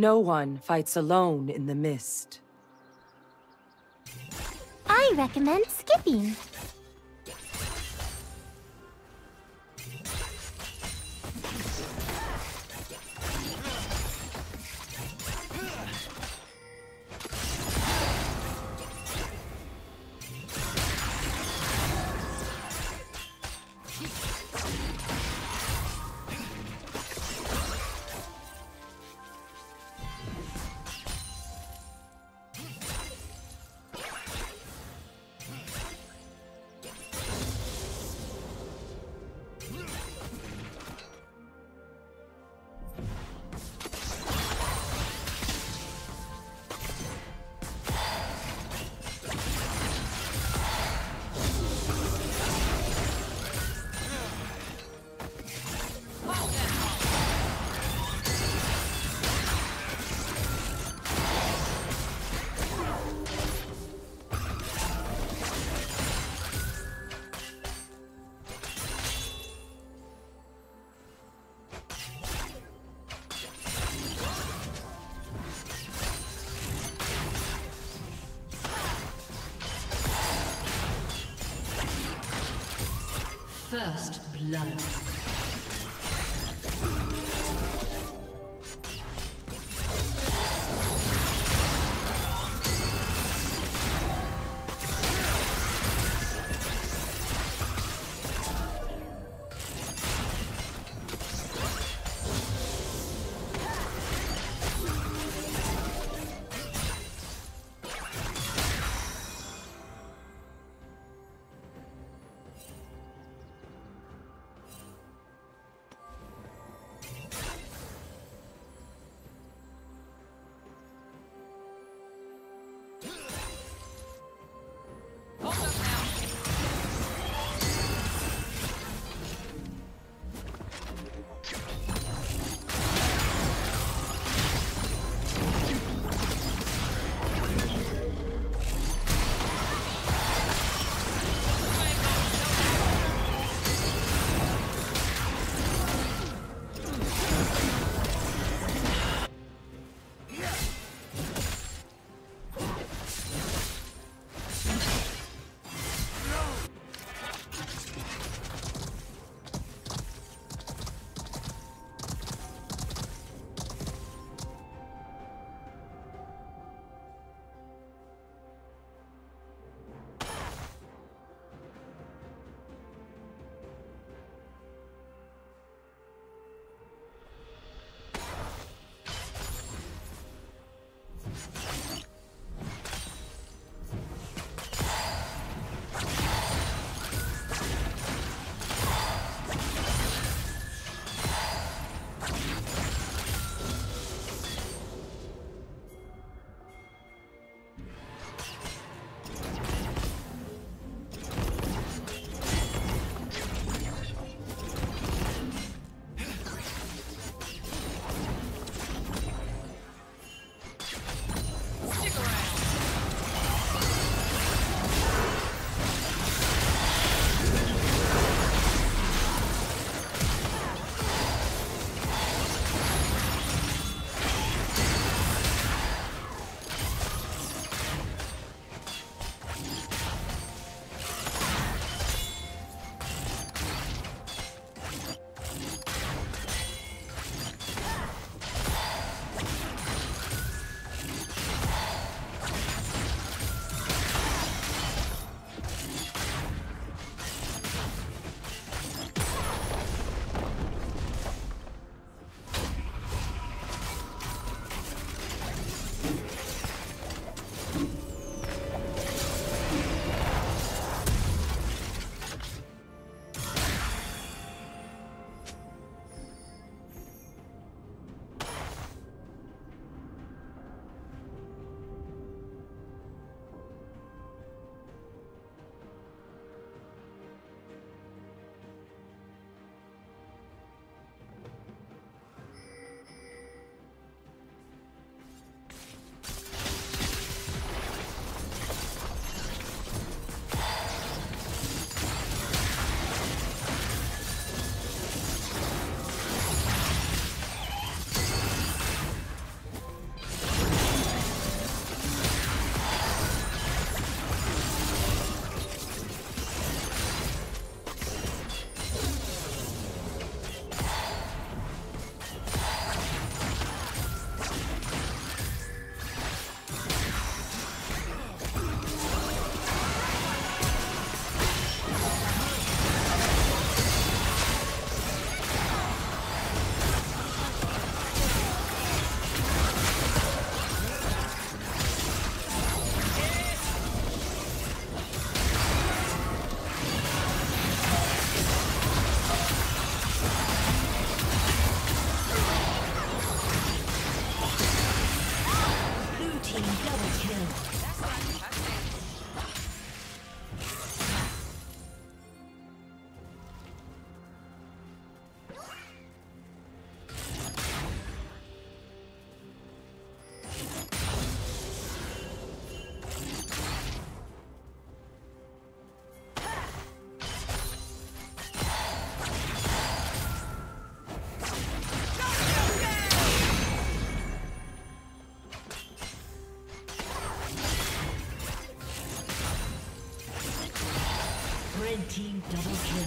No one fights alone in the mist. I recommend skipping. First blood. Team double kill.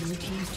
Blue team's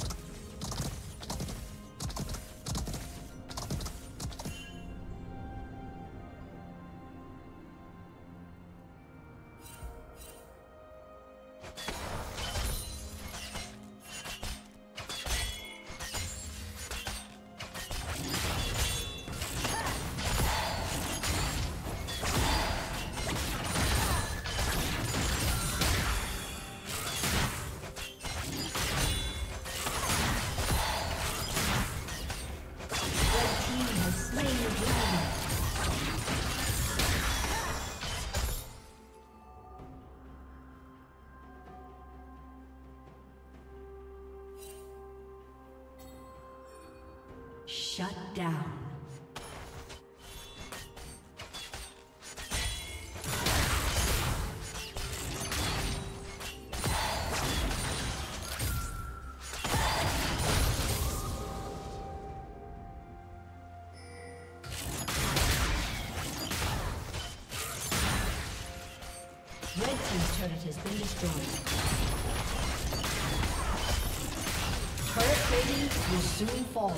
Shut down. Red team's turret has been destroyed. Turret rating will soon fall.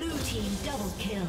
Blue team double kill.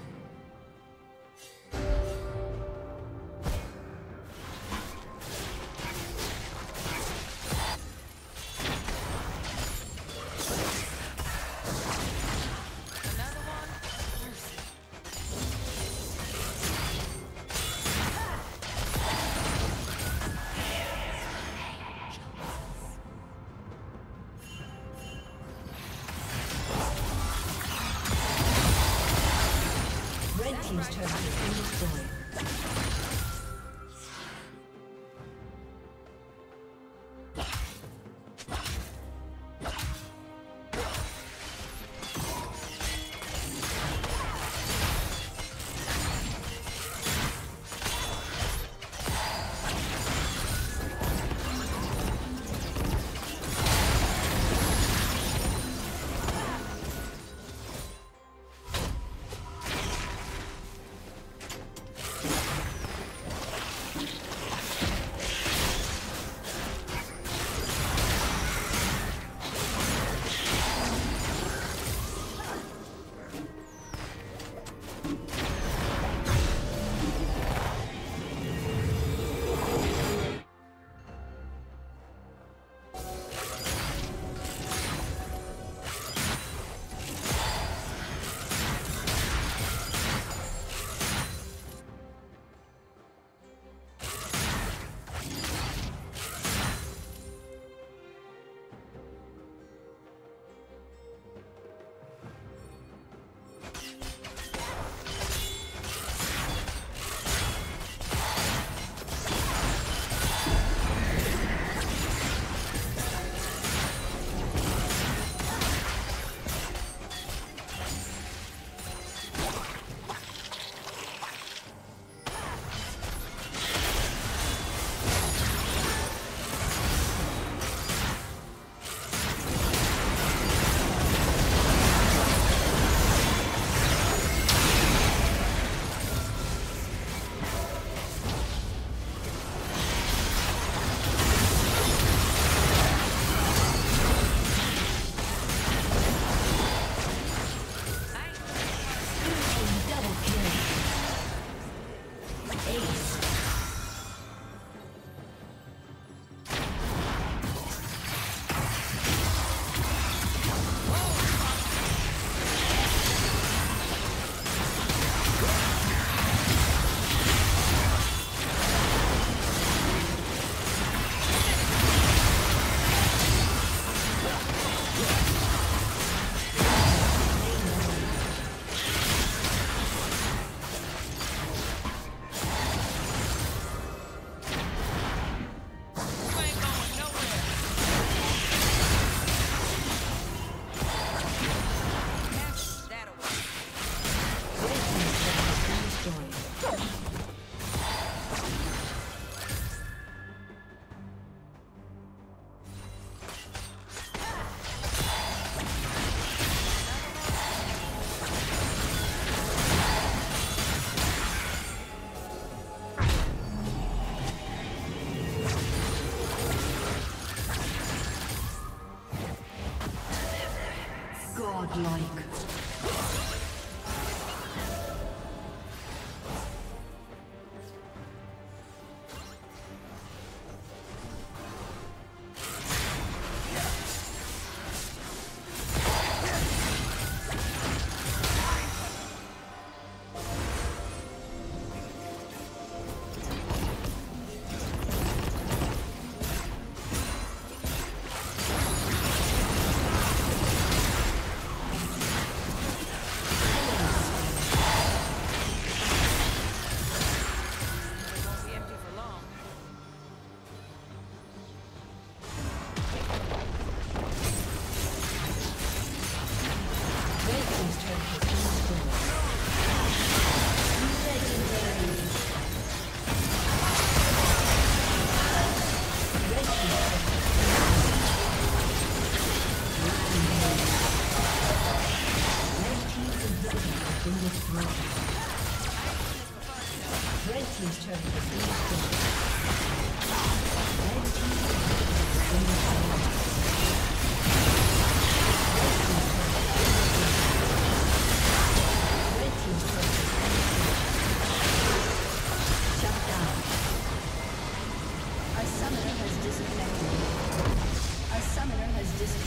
A summoner has disconnected.